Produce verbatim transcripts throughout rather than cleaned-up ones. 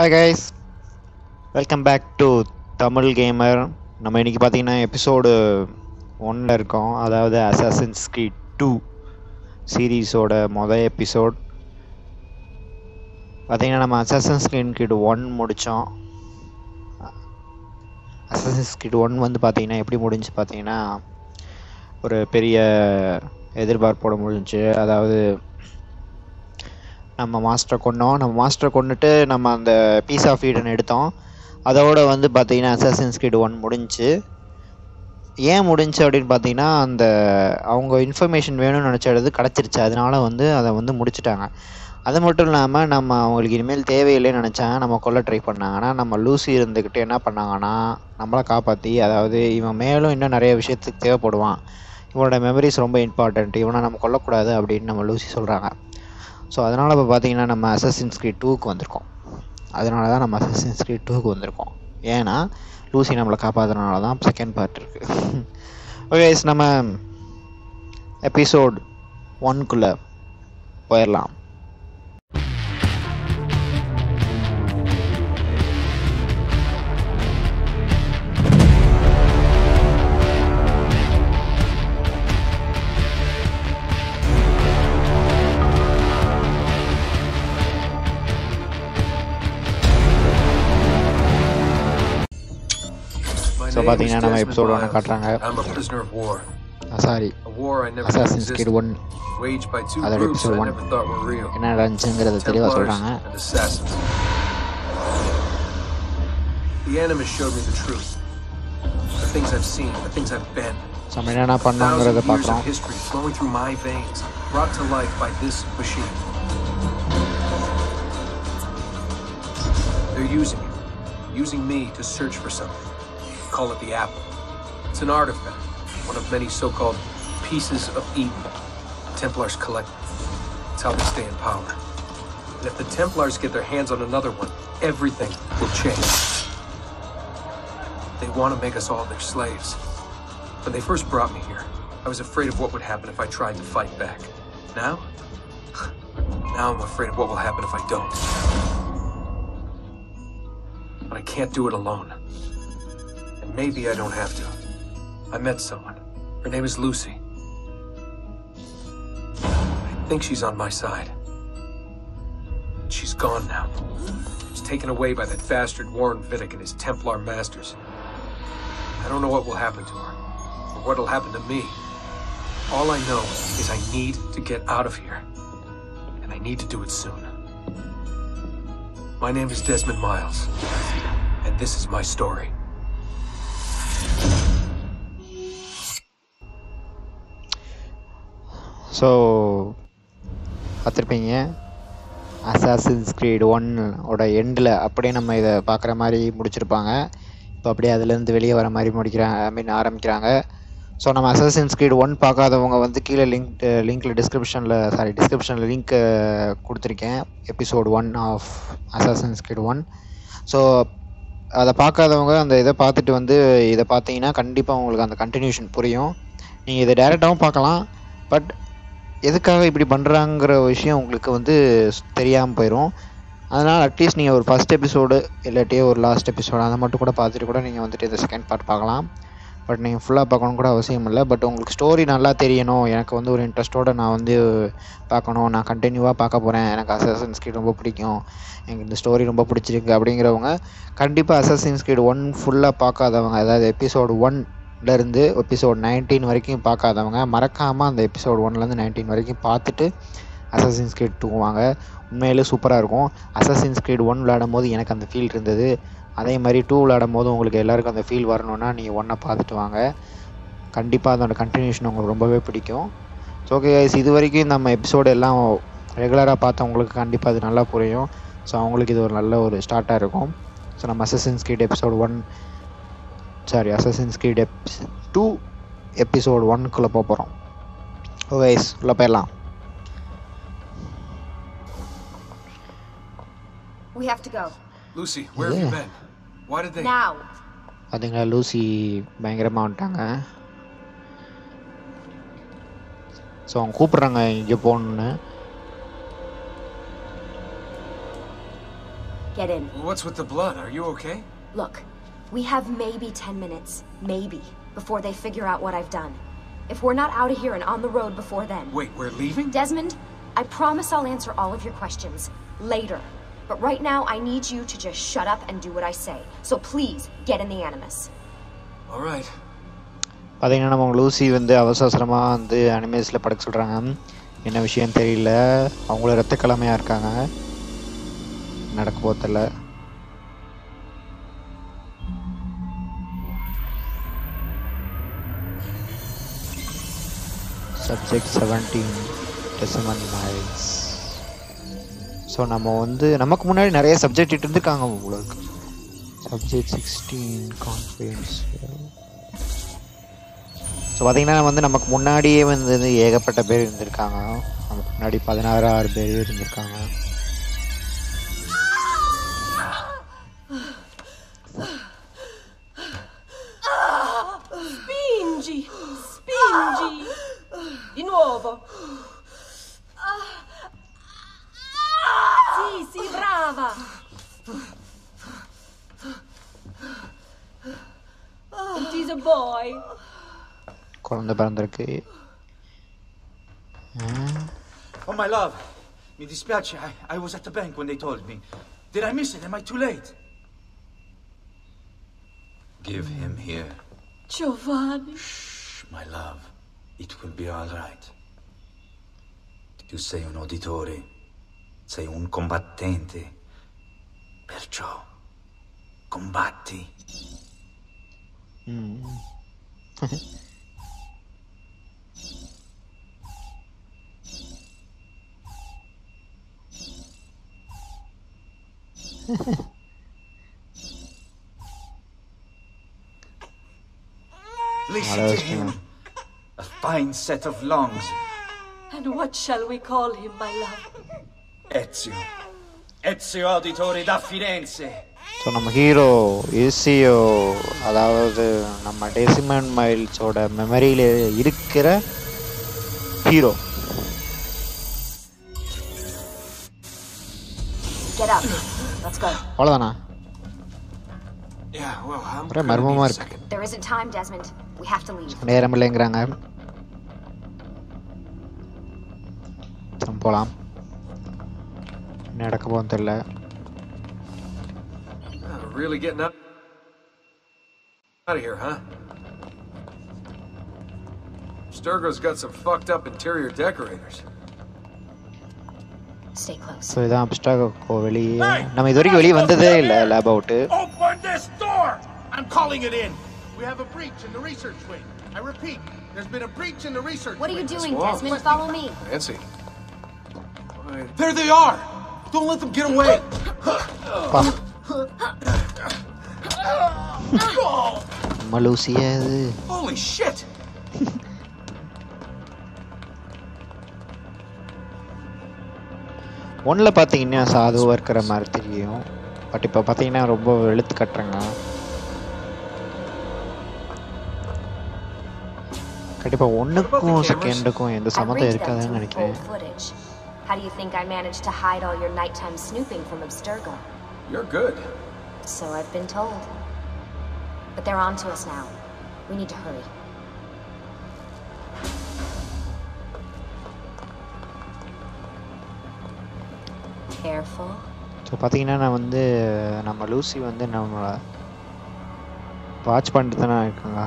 Hi guys, welcome back to Tamil Gamer. We are going to episode one, that is Assassin's Creed two series episode. We are going to Assassin's Creed one. Assassin's Creed one is going to be a very நம்ம master கொன்னோம் நம்ம master கொன்னிட்டு நம்ம அந்த piece of Eden எடுத்தோம் அதோட வந்து பாத்தீங்கன்னா assassins greet one முடிஞ்சு ஏன் முடிஞ்சு அப்படினு பாத்தீங்கன்னா அந்த அவங்க இன்ஃபர்மேஷன் வேணும்னு நினைச்சது கடச்சிருச்சு அதனால வந்து அத வந்து முடிச்சிட்டாங்க அது மட்டும் இல்லாம நம்ம அவங்களுக்கு இனிமேல் தேவை இல்லைன்னு நினைச்சாங்க நம்ம கொல்ல ட்ரை பண்ணாங்கனா நம்ம லூசி இருந்துக்கிட்ட என்ன பண்ணாங்கனா நம்மள காப்பாத்தி அதாவது இவன் மேலும் இன்னும் நிறைய விஷயத்துக்கு தேவைப்படுவான் இவனோட மெமரிஸ் ரொம்ப இம்பார்ட்டன்ட் இவனை நம்ம கொல்ல கூடாது அப்படினு நம்ம லூசி சொல்றாங்க So அதனால இப்ப பாத்தீங்கன்னா நம்ம அசாசின்ஸ் கிரீட் two க்கு வந்திருக்கோம். அதனால தான் நம்ம அசாசின்ஸ் கிரீட் two க்கு வந்திருக்கோம். ஏனா லூசி நம்மள காப்பாத்துறனால தான் செகண்ட் பார்ட் இருக்கு. ஓகே गाइस நம்ம எபிசோட் one குள்ள போயிரலாம். So, my name is Desmond Miles. I'm a prisoner of war. Sorry. A war I never existed, waged by two groups I never thought were real. Templars and assassins. The Animus showed me the truth. The things I've seen, the things I've been. Thousands of years of history flowing through my veins, brought to life by this machine. They're using it, using me to search for something. Call it the apple. It's an artifact, one of many so-called pieces of Eden. Templars collect. It's how they stay in power. And if the Templars get their hands on another one, everything will change. They want to make us all their slaves. When they first brought me here, I was afraid of what would happen if I tried to fight back. Now? Now I'm afraid of what will happen if I don't. But I can't do it alone. Maybe I don't have to. I met someone. Her name is Lucy. I think she's on my side. She's gone now. She's taken away by that bastard Warren Vidic and his Templar masters. I don't know what will happen to her, or what'll happen to me. All I know is I need to get out of here, and I need to do it soon. My name is Desmond Miles, and this is my story. So, Atharpinga Assassin's Creed one or end la apdi nama idha paakra mari mudichirupanga ipo apdi adula irundhu veliya vara mari mudikranga I mean aarambikkranga so nama Assassin's Creed one paakadavanga vandu keela link link la description la sorry description la link kuduthirken episode one of Assassin's Creed one so அத பார்க்காதவங்க அந்த இத பார்த்துட்டு வந்து இத பாத்தீங்கன்னா கண்டிப்பா உங்களுக்கு அந்த கண்டினியூஷன் புரியும் நீங்க இத டைரக்டாவும் பார்க்கலாம் பட் எதுக்காக இப்படி பண்றாங்கற விஷயம் உங்களுக்கு வந்து தெரியாம போயிடும் அதனால அட்லீஸ்ட் நீங்க ஒரு ஃபர்ஸ்ட் எபிசோட் இல்லட்டே ஒரு லாஸ்ட் எபிசோட் அத மட்டும் கூட பார்த்துட்டு கூட நீங்க வந்துட்டு இந்த செகண்ட் பார்ட் பார்க்கலாம் பட் நீங்க ஃபுல்லா பார்க்கணும் கூட அவசியம் இல்ல பட் உங்களுக்கு ஸ்டோரி நல்லா தெரியணும் எனக்கு வந்து ஒரு இன்ட்ரஸ்டோட நான் வந்து பார்க்கணும் நான் கண்டினியூவா பார்க்க போறேன் எனக்கு Assassin's Creed ரொம்ப பிடிக்கும் எனக்கு இந்த ஸ்டோரி ரொம்ப பிடிச்சிருக்கு அப்படிங்கறவங்க கண்டிப்பா Assassin's Creed one ஃபுல்லா பார்க்காதவங்க அதாவது எபிசோட் one ல இருந்து எபிசோட் nineteen வரைக்கும் பார்க்காதவங்க மறக்காம அந்த எபிசோட் one ல இருந்து nineteen வரைக்கும் பார்த்துட்டு Assassin's Creed two வாங்க உண்மையிலே சூப்பரா இருக்கும் Assassin's Creed one விளையாடும்போது எனக்கு அந்த ஃபீல் இருந்தது அதே மாதிரி two விளையாடும்போது உங்களுக்கு எல்லாருக்கும் அந்த ஃபீல் வரணும்னா நீங்க one பார்த்துட்டு வாங்க கண்டிப்பா அதோட கண்டினியூஷன் உங்களுக்கு ரொம்பவே பிடிக்கும் சோ ஓகே गाइस இது வரைக்கும் நம்ம எபிசோட் எல்லாம் ரெகுலரா பார்த்தவங்களுக்கு கண்டிப்பா இது நல்லா புரியும் சோ உங்களுக்கு இது ஒரு நல்ல ஒரு ஸ்டார்ட்டா இருக்கும் சோ நம்ம Assassin's Creed episode one sorry Assassin's Creed two episode one குள்ள போறோம் ஓகே गाइस உள்ள போலாம் We have to go. Lucy, where yeah. have you been? Why did they Now? I think Lucy பயங்கரமா வந்துட்டாங்க. சோ அவங்க கூப்பிடுறாங்க இங்க போணும்னு. Get in. What's with the blood? Are you okay? Look, we have maybe ten minutes, maybe, before they figure out what I've done. If we're not out of here and on the road before then... Wait, we're leaving? Desmond, I promise I'll answer all of your questions. Later. But right now, I need you to just shut up and do what I say. So please, get in the Animus. Alright. Pathina namma Lucy vende avasasarama vende Animus la paduk solranga. Enna vishayam theriyala. Avangala ratha kalamaya irukanga. Nadakku pothilla. Subject seventeen. Desmond Miles. So nama vende namakku munadi nariya subject irundhukanga ulukku. Subject sixteen conference. So பாத்தீங்கன்னா வந்து நமக்கு முன்னாடியே வந்து ஏகப்பட்ட பேர் இருந்திருக்காங்க. நமக்கு முன்னாடி பதினாறு பேர் இருந்திருக்காங்க. Spingi, spingi. Di nuovo. Sì, sì, brava. It is a boy. Oh my love, mi dispiace, I, I was at the bank when they told me. Did I miss it? Am I too late? Give him here. Giovanni. Shh, my love. It will be all right. Tu sei un auditore, sei un combattente. Perciò, combatti. Mm. Listen to him. A fine set of lungs. And what shall we call him, my love? Ezio. Ezio Auditore da Firenze. So, our hero, Ezio, that's our Desmond Miles memory hero. Get up. Let's go. Yeah, well, I'm going to be There isn't time, Desmond. We have to leave. Really getting up out of here, huh? Abstergo's got some fucked up interior decorators. Stay close. So it's Abstergo. Hey, open this door! I'm calling it in. We have a breach in the research wing. I repeat, there's been a breach in the research wing. What are you doing, Desmond? Follow me. Nancy. There they are! Don't let them get away! Holy shit! One la pathina sadhu varkra mari theriyum but ipa pathina romba veluthu katranga kadipa onnukku secondukku endha samatha irukadha nu nenikiren. How do you think I managed to hide all your nighttime snooping from Abstergo? You're good. So I've been told. But they're on to us now. We need to hurry. Careful. So, pathina na vande nama Lucy vande namala watch pandithana irukanga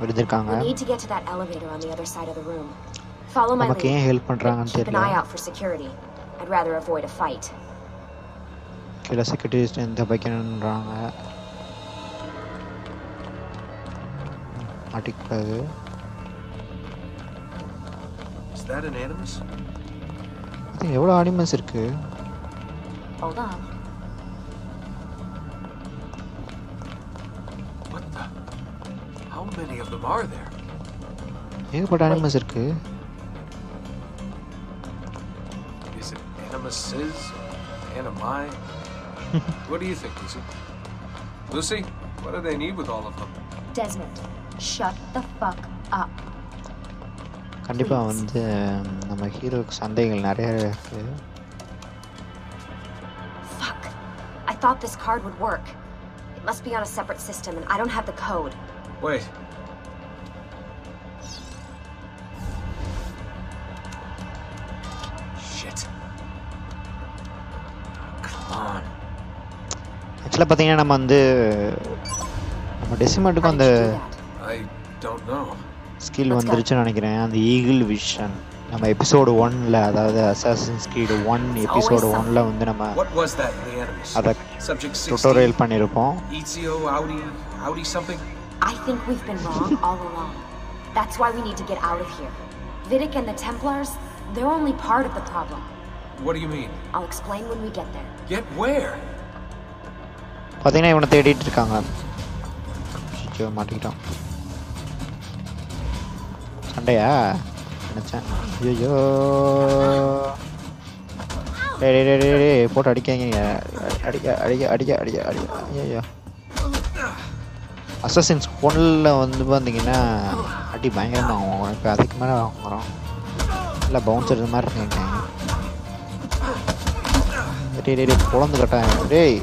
vidirukanga. We need to get to that elevator on the other side of the room. Follow my lead. Namakku help pandranga theriyala. Keep an eye out for security. I'd rather avoid a fight. Kila security endha paikkanranga article. Is that an Animus? I think evlo Animus irukku. Hold on. What the? How many of them are there? Here, but Animus is there. Is it Animuses? Animi? What do you think, Lucy? Lucy, what do they need with all of them? Desmond, shut the fuck up. கண்டிப்பா வந்து நம்ம ஹீரோக்கு சந்தேகங்கள் நிறைய இருக்கு. I thought this card would work. It must be on a separate system, and I don't have the code. Wait. I don't know. Skill on the Eagle Vision. episode one, Assassin's Creed one, episode one. What was that in the Animus? Subject sixteen, tutorial. Ezio Audi, Audi something? I think we've been wrong all along. That's why we need to get out of here. Vidic and the Templars, they're only part of the problem. What do you mean? I'll explain when we get there. Get where? I think I want to edit it. Sunday, ah. Yo, yo. Hey, hey, hey, hey. What are you getting? Assassin's Creed on the banding in a Adi Bangan or Kathak Mara La Bouncer Martin. They did it for the time. Hey.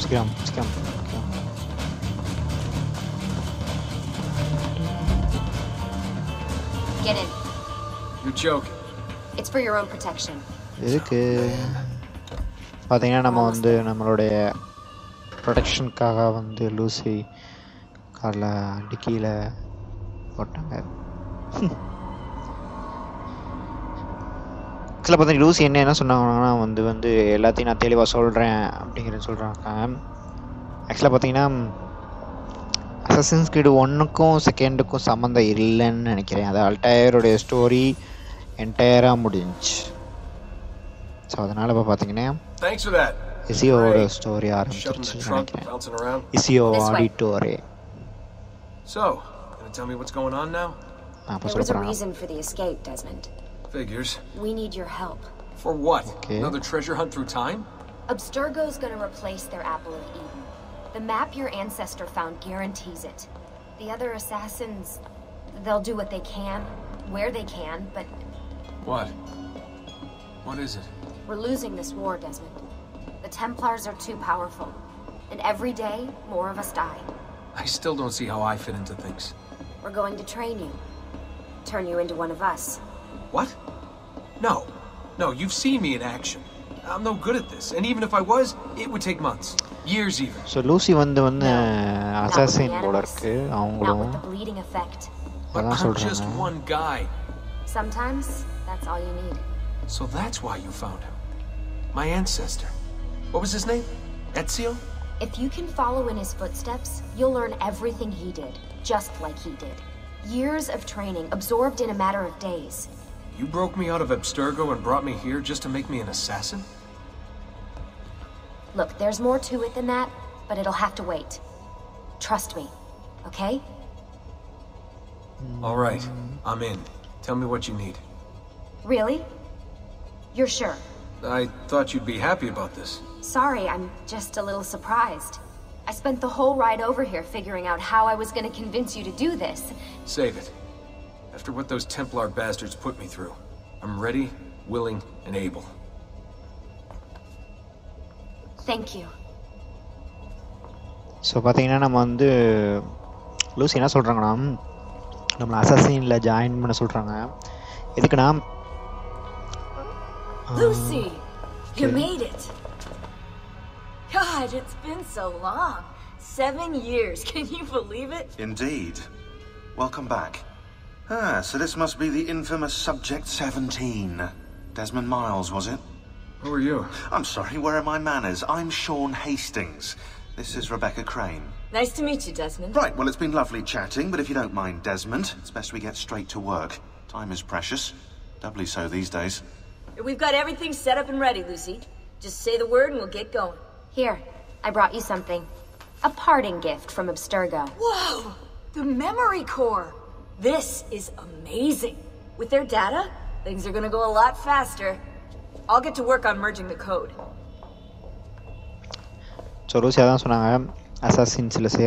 Scam, scam. Get in. You're joking. It's for your own protection. Okay. I think I'm on the number of protection car on the Lucy Carla Dikila. What? Lucy and Nana Sunana on the Latina Televa Soldra, Dinger Soldra. Axlapatinam. Assassin's Creed one second ku sambandha illanu nenikiren adu entire oda story entire ah mudinch so adanal appa pathingena thanks for that Ezio oda story aarambichirukken Ezio Auditore. So gonna tell me what's going on now? There was a reason for the escape, Desmond. Figures. We need your help. For what? Okay. Another treasure hunt through time? Abstergo's gonna replace their apple of Eden. The map your ancestor found guarantees it. The other assassins, they'll do what they can, where they can, but... What? What is it? We're losing this war, Desmond. The Templars are too powerful, and every day, more of us die. I still don't see how I fit into things. We're going to train you. Turn you into one of us. What? No. No, you've seen me in action. I'm no good at this, and even if I was, it would take months. Years even. So Lucy one the one assassin border ke avangala bleeding effect. But I'm just one guy. Sometimes that's all you need. So that's why you found him. My ancestor. What was his name? Ezio? If you can follow in his footsteps, you'll learn everything he did, just like he did. Years of training absorbed in a matter of days. You broke me out of Abstergo and brought me here just to make me an assassin? Look, there's more to it than that, but it'll have to wait. Trust me, okay? All right, I'm in. Tell me what you need. Really? You're sure? I thought you'd be happy about this. Sorry, I'm just a little surprised. I spent the whole ride over here figuring out how I was going to convince you to do this. Save it. After what those Templar bastards put me through, I'm ready, willing, and able. Thank you. So, Patina Namandu Lucina Sultranam, Assassin La Giant Manasultranam, Idikanam. Lucy, you made it. God, it's been so long. Seven years, can you believe it? Indeed. Welcome back. Ah, so this must be the infamous Subject seventeen. Desmond Miles, was it? Who are you? I'm sorry, where are my manners? I'm Sean Hastings. This is Rebecca Crane. Nice to meet you, Desmond. Right, well, it's been lovely chatting, but if you don't mind, Desmond, it's best we get straight to work. Time is precious. Doubly so these days. We've got everything set up and ready, Lucy. Just say the word and we'll get going. Here, I brought you something. A parting gift from Abstergo. Whoa! The memory core! This is amazing! With their data, things are gonna go a lot faster. I'll get to work on merging the code. So, Lucy, that's what I am. Assassin's Creed two. So,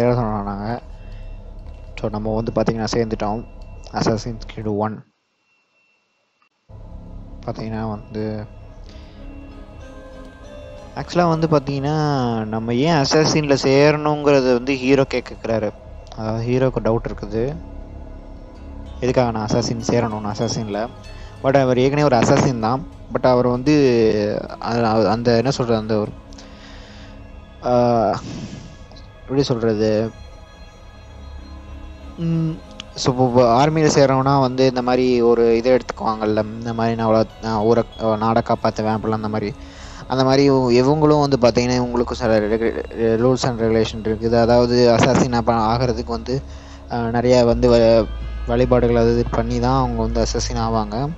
now we're going to see the town. Assassin's Creed one. Patina, actually, on the Patina, Namaya Assassin Laser Nungra, the hero cake crab. A hero could doubt her. An assassin, Sarah, non assassin lab. But I were ignorant or assassin now. But our on the and the Nasur and the uh, result of the mm. So, army is around now and then the Mari or either Kongalam, the Marina or Nadaka Path, the Vampel and the Mari. And the Mari Evungulu on the Patina Unglukus rules and regulations. The assassin upon Akar the Conte, Naria Vandi Valibadilla Panida on the assassin Avanga.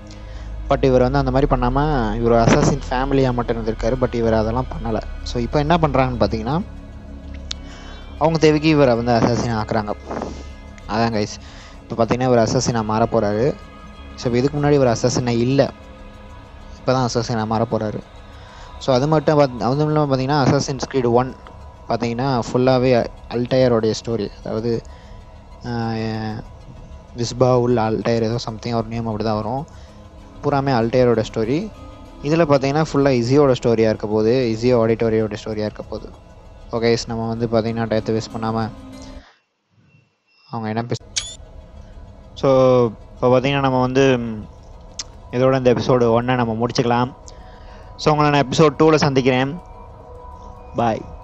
But you were on the Maripanama, your assassin family amateur, but you were other Panala. So, you end up on Ran Patina. Aung Deviki were on the assassin Akranga. That's guys. If you have an assassin, you can't kill him. So, if you have an assassin, you can't kill him. So, that's why Assassin's Creed one is full of Altair's story. That is, Visbaul Altair or something or name of that. Purame Altair's story. This is full of Ezio's story. Ezio Auditore story. Okay, guys, we have to waste time. So, Pavatina Namond, either on the episode one and a Murchiklam. So, on episode two, Santigram. Bye.